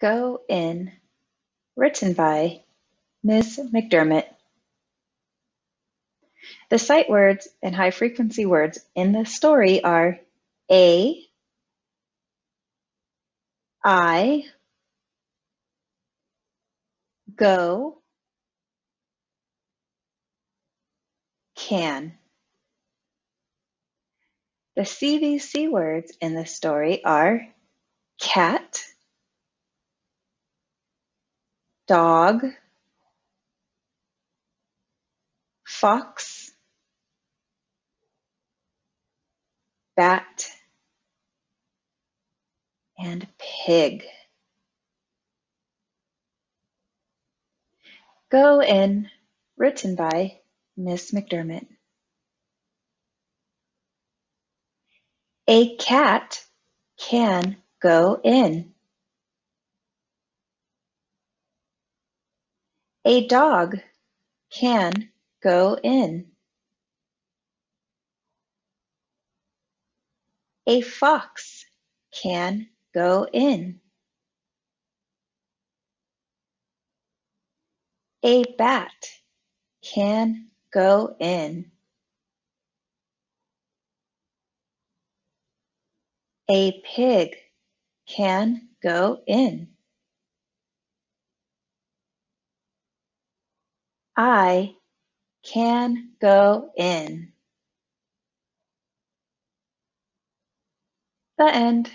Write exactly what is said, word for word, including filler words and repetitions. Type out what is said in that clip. Go In, written by Miz McDermott. The sight words and high-frequency words in the story are A, I, go, can. The C V C words in the story are cat, dog, fox, bat, and pig. Go In, written by Miz McDermott. A cat can go in. A dog can go in. A fox can go in. A bat can go in. A pig can go in. I can go in. The end.